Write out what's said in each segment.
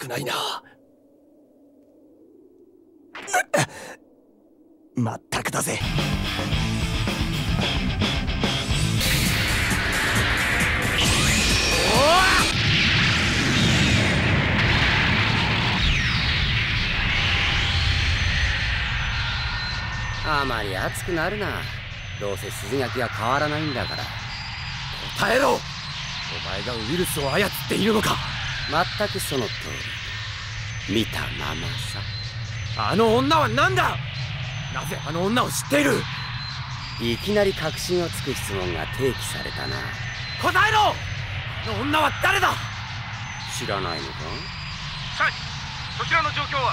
くないな。まったくだぜ。あまり熱くなるな。どうせ筋書きは変わらないんだから。答えろ。お前がウイルスを操っているのか。全くその通り。見たままさ。あの女は何だ。なぜあの女を知っている。いきなり確信をつく質問が提起されたな。答えろ。あの女は誰だ。知らないのか。シャイ、そちらの状況は。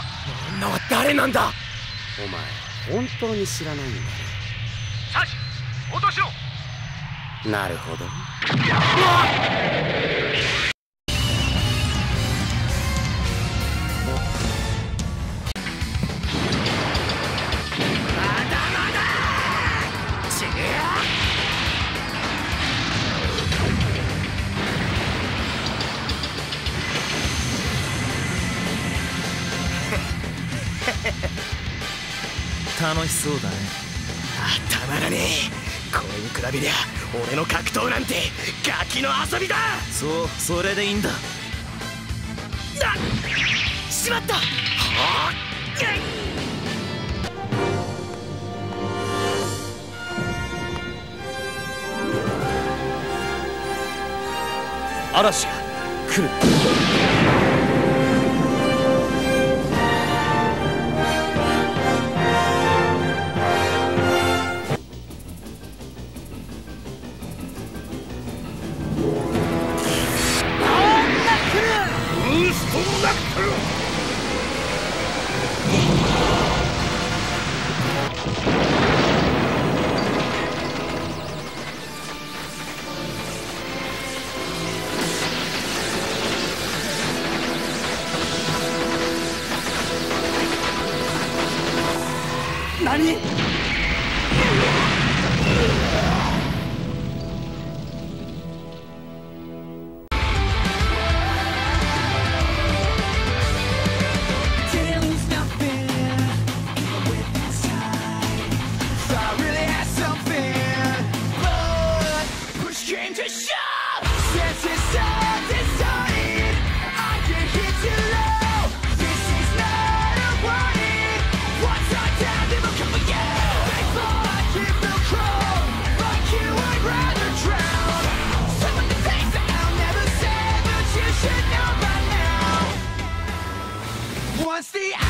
あの女は誰なんだ。お前本当に知らないんだね。サシ、落としろ。なるほど。楽しそうだね。あ、たまらねえ。これに比べりゃ俺の格闘なんてガキの遊びだ。そう、それでいいんだ。あ、しまった。はあ、嵐が来る。Once the